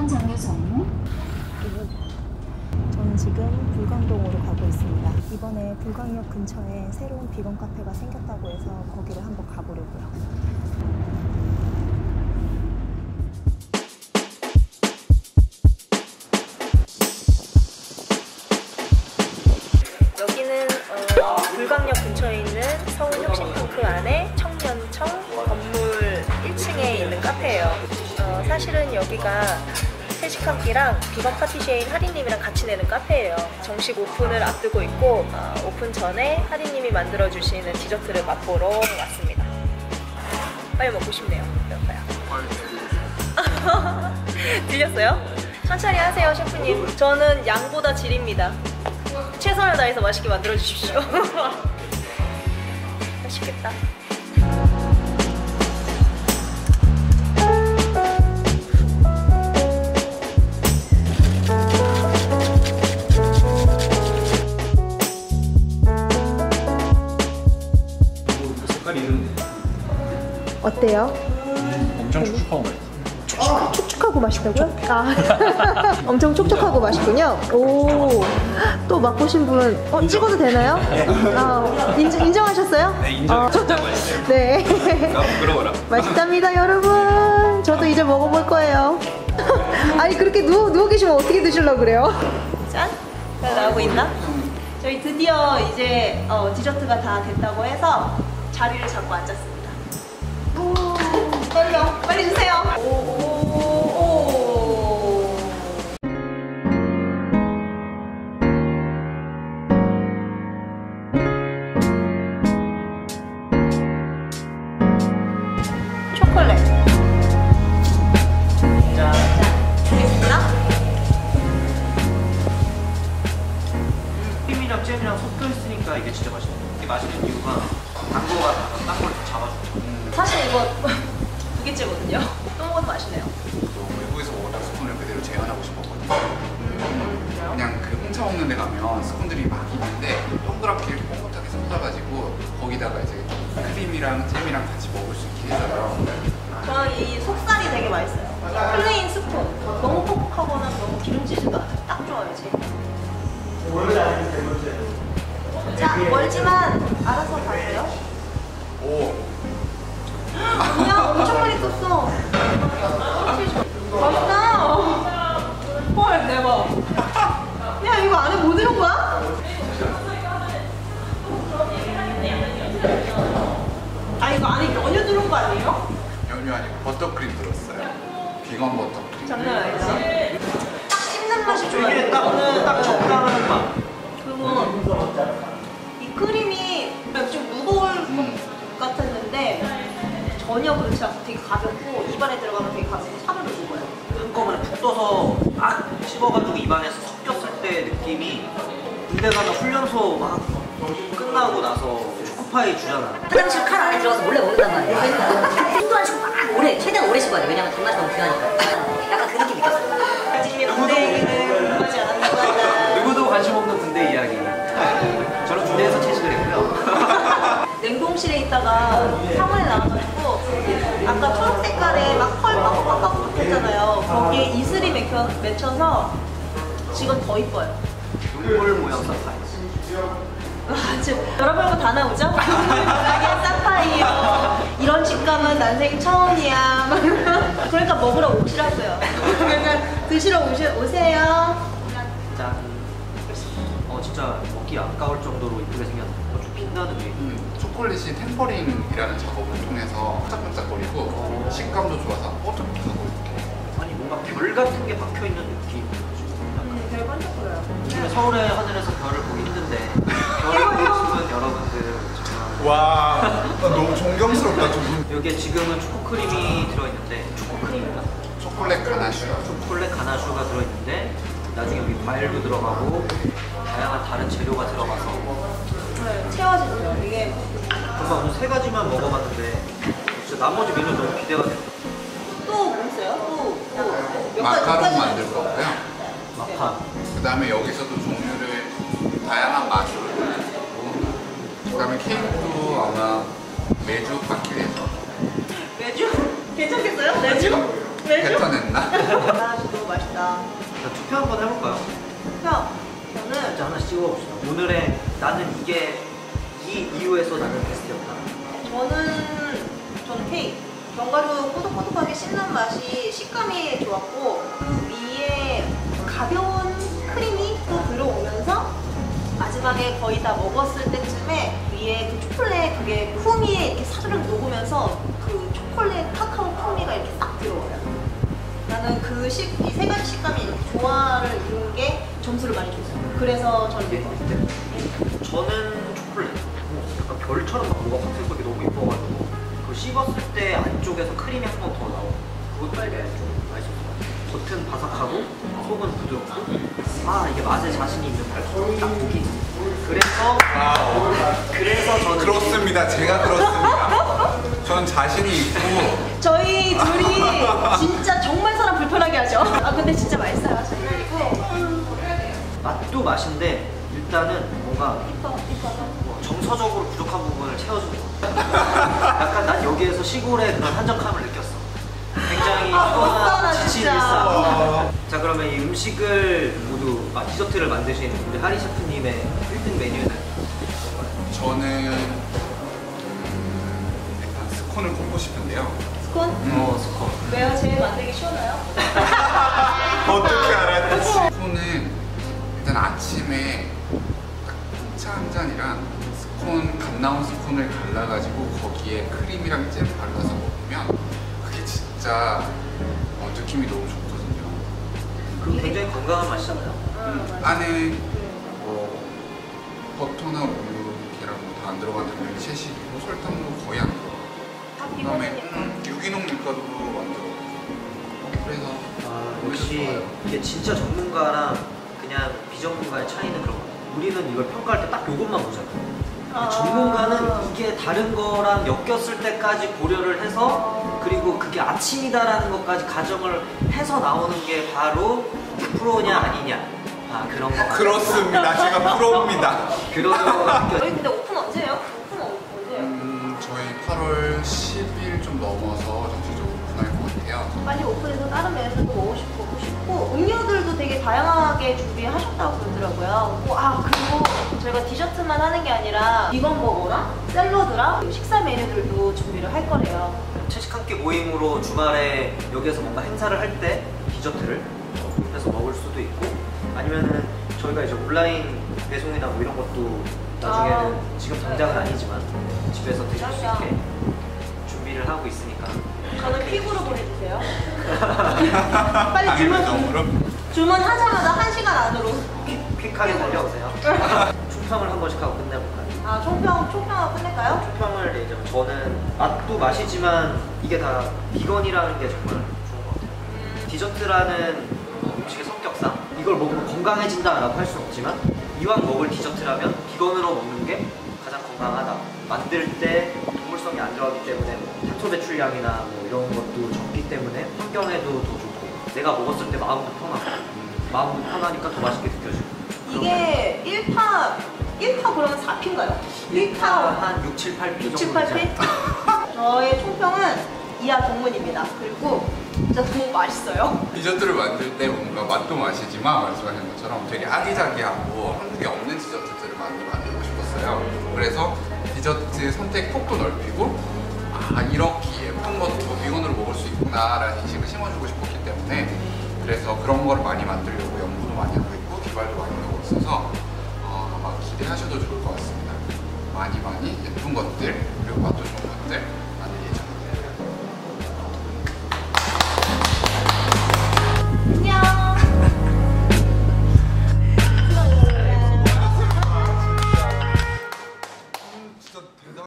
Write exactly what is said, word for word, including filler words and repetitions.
청년 장려정. 저는 지금 불광동으로 가고 있습니다. 이번에 불광역 근처에 새로운 비건 카페가 생겼다고 해서 거기를 한번 가보려고요. 불광역 근처에 있는 서울 혁신파크 안에 청년청 건물 일 층에 있는 카페예요. 어, 사실은 여기가 회식함기랑 비건 파티셰인 하리님이랑 같이 내는 카페예요. 정식 오픈을 앞두고 있고 어, 오픈 전에 하리님이 만들어주시는 디저트를 맛보러 왔습니다. 빨리 먹고 싶네요. 배고파요. 들렸어요? 천천히 하세요 셰프님. 저는 양보다 질입니다. 최선을 다해서 맛있게 만들어 주십시오. 맛있겠다. 색깔이 이런데. 어때요? 엄청 촉촉하고 맛있어요. 아, 촉촉하고 맛있다고요? 아, 엄청 촉촉하고 맛있군요. 오, 또 맛보신 분, 어, 찍어도 되나요? 아, 인정, 인정하셨어요? 네, 인정하셨어요. 아, 네. 맛있답니다, 여러분. 저도 이제 먹어볼 거예요. 아니, 그렇게 누워, 누워 계시면 어떻게 드시려고 그래요? 짠? 잘 나오고 있나? 저희 드디어 이제 어, 디저트가 다 됐다고 해서 자리를 잡고 앉았습니다. 오, 떨려. 빨리 주세요. 오. 섞여있으니까 이게 진짜 맛있어요. 이게 맛있는 이유가 당도가 딴 걸 잡아주죠. 음. 사실 이거 두 개째거든요. 또 먹어도 맛있네요. 외국에서 워낙 스푼을 그대로 재현하고 싶었거든요. 음. 그냥 그 홍차 먹는 데 가면 스푼들이 막 있는데 동그랗게 이렇게 뽕긋하게 섞어가지고 거기다가 이제 크림이랑 잼이랑 같이 먹을 수 있게 해서요. 저는 이 속살이 되게 맛있어요. 플레인 스푼. 너무 퍽퍽하거나 너무 기름지지도 않아요. 딱 좋아요, 지금. 자, 멀지만 알아서 가세요. 오. 뭐야, 엄청 많이 떴어. 맛있다. 헐, 대박. 야, 이거 안에 뭐 들은 거야? 아, 이거 안에 연유 들은 거 아니에요? 연유 아니고 버터크림 들었어요. 비건 버터크림. 장난 아니지? 맛이 좋아요. 이게 딱, 네. 딱 적당한 맛. 그리고 이 크림이 좀 무거울 것 같았는데 전혀 그렇지 않고 되게 가볍고 입안에 들어가면 되게 가볍고 살을 녹여요. 한꺼번에 푹 떠서 딱 씹어가지고 입안에서 섞였을 때 느낌이 군대 가서 훈련소 막 끝나고 나서 초코파이 주잖아. 화장실 칼 안에 들어가서 몰래 먹는단 말이야. 한두 안 쉬고 막 오래, 최대한 오래 씹어야 돼. 왜냐면 단맛이 너무 귀하니까. 약간 그 느낌 느꼈어. 누구도 관심 없는 군대 이야기. 저는 군대에서 채식을 했고요. 냉동실에 있다가 사원에 나와가지고 아까 초록 색깔에 막 펄 빡빡빡빡 했잖아요. 거기에 이슬이 맺혀, 맺혀서 지금 더 이뻐요. 눈물 모양 사파이. 여러 별거 다 나오죠? 눈물 모양의 사파이요. 이런 식감은 난생 처음이야. 그러니까 먹으러 오시라고요. 드시러 오시, 오세요. 짠. 어 진짜 먹기 아까울 정도로 이쁘게 생겼어. 좀 빛나는 게. 음, 초콜릿이 템퍼링이라는 작업을 통해서 반짝반짝거리고 어. 식감도 좋아서 뽀득뽀득하고 이렇게. 아니 뭔가 별 같은 게 박혀 있는 느낌. 음, 별 반짝거려요. 네. 서울의 하늘에서 별을 보기 힘든데 별을 보시는 여러분들 정말. 와, 나 너무 존경스럽다. 여기에 지금은 초코크림이 들어있는데 초코크림인가? 초콜릿 가나슈. 초콜릿 가나슈가 들어있는데 나중에 여기 과일도 들어가고 다양한 다른 재료가 들어가서 네, 채워지죠. 이게 정말 오늘 세 가지만 먹어봤는데 진짜 나머지 메뉴 너무 기대가 돼요. 또 뭐 있어요? 또, 또. 마카롱 만들 거고요. 마카. 그 다음에 여기서도 종류를 다양한 맛으로 그 다음에 케이크도 아마 매주 바뀌어서 매주? 괜찮겠어요? 매주? 뱉어냈나? 투표 한번 해볼까요? 투표! 저는 이제 하나씩 찍어봅시다. 오늘의 나는 이게 이 이유에서 나는 베스트였다. 저는 저는 케이크. 견과류 꼬독꼬독하게 씹는 맛이 식감이 좋았고 그 위에 가벼운 크림이 또 들어오면서 마지막에 거의 다 먹었을 때쯤에 위에 그 초콜릿 그게 쿰이에 이렇게 사르륵 녹으면서 그 초콜릿 카카오 풍미가 이렇게 싹 들어와요. 나는 그 식, 이 세 가지 식감이 이렇게 조화를 이룬 게 점수를 많이 줬어요. 그래서 저는 네, 네. 네. 저는 초콜릿. 약간 별처럼 뭔가 같은 속이 너무 예뻐가지고 그 씹었을 때 안쪽에서 크림이 한 번 더 나오고 그것도 빨개요. 좀 맛있었어요. 겉은 바삭하고 속은 부드럽고 아 이게 맛에 자신이 있는 달콤한 닭고기. 그래서 아, 그래서 저는 들었습니다. 제가 들었습니다. 전 자신이 있고 저희 둘이 진짜 정말 사람 불편하게 하죠. 아 근데 진짜 맛있어요. 그리고 맛도 맛인데 일단은 뭔가 이뻐, 이뻐. 정서적으로 부족한 부분을 채워주는 거. 약간 난 여기에서 시골의 그런 한적함을 느꼈어. 굉장히 피곤한 지친 일상. 자 그러면 이 음식을 모두 아, 디저트를 만드신 우리 하리 셰프님의 일 등 메뉴는 저는 음, 일단 스콘을 꼽고 싶은데요. 스콘? 음. 어 스콘. 왜요? 제일 만들기 쉬워요? 어떻게 알았지? 스콘은 일단 아침에 딱 차 한 잔이랑 스콘 갓 나온 스콘을 갈라가지고 거기에 크림이랑 잼 발라서 먹으면 그게 진짜 어, 느낌이 너무 좋고. 그리고 굉장히 건강한 맛이잖아요. 음, 안에 뭐 버터나 우유, 계란 뭐 다 안 들어가는 채식이고 설탕도 거의 안 들어가고 그다음에 음, 유기농 밀가루도 안 들어가고 그래서 아, 역시 이게 진짜 전문가랑 그냥 비전문가의 차이는 그런 거 같아요. 우리는 이걸 평가할 때 딱 요것만 보잖아요. 아 전문가는 이게 다른 거랑 엮였을 때까지 고려를 해서 그리고 그게 아침이다라는 것까지 가정을 해서 나오는 게 바로 프로냐 아니냐 아 그런 거 그렇습니다. 제가 프로입니다. 그러면 저희 근데 오픈 언제예요? 오픈 언제예요? 음, 저희 팔월 십일 좀 넘어서 전체적으로 오픈할 것 같아요. 빨리 오픈해서 다른 메뉴도 먹고 싶고 싶고 음료들도 되게 다양하게 준비하셨다고 그러더라고요. 오, 아 그리고 저희가 디저트만 하는 게 아니라 비건 버거랑 샐러드랑 식사 메뉴들도 준비를 할 거래요. 채식 함께 모임으로 주말에 여기에서 뭔가 행사를 할 때 디저트를 해서 먹을 수도 있고 아니면은 저희가 이제 온라인 배송이나 뭐 이런 것도 나중에는 아, 지금 당장은 네. 아니지만 집에서 드실 수 있게 준비를 하고 있으니까 저는 픽으로 보내주세요. 빨리 주문 주문하자마자 한 시간 안으로 퀵하게 달려오세요. 총평을 한 번씩 하고 끝내볼까요? 아 총평, 총평하고 끝낼까요? 총평을 내자면 저는 맛도 맛이지만 이게 다 비건이라는 게 정말 좋은 것 같아요. 음. 디저트라는 음식의 성격상 이걸 먹으면 건강해진다라고 할 수는 없지만 이왕 먹을 디저트라면 비건으로 먹는 게 가장 건강하다. 만들 때 동물성이 안 들어가기 때문에 뭐 탄소 배출량이나 뭐 이런 것도 적기 때문에 환경에도 더 좋고 내가 먹었을 때 마음도 편하고 마음도 편하니까 더 맛있게 느껴지고 이게 일파 일파 그러면 사 피인가요? 일파 한 육, 칠, 팔 피 정도 육, 칠, 팔 피? 저의 총평은 이하 동문입니다. 그리고 진짜 너무 맛있어요. 디저트를 만들 때 뭔가 맛도 맛이지만 말씀하신 것처럼 되게 아기자기하고 한국에 없는 디저트들을 많이 만들고 싶었어요. 그래서 디저트 선택 폭도 넓히고 아 이렇게 예쁜 것도 비건으로 먹을 수 있구나 라는 인식을 심어주고 싶었기 때문에 그래서 그런 걸 많이 만들려고 연구도 많이 하고 있고 개발도 많이 하고 있어서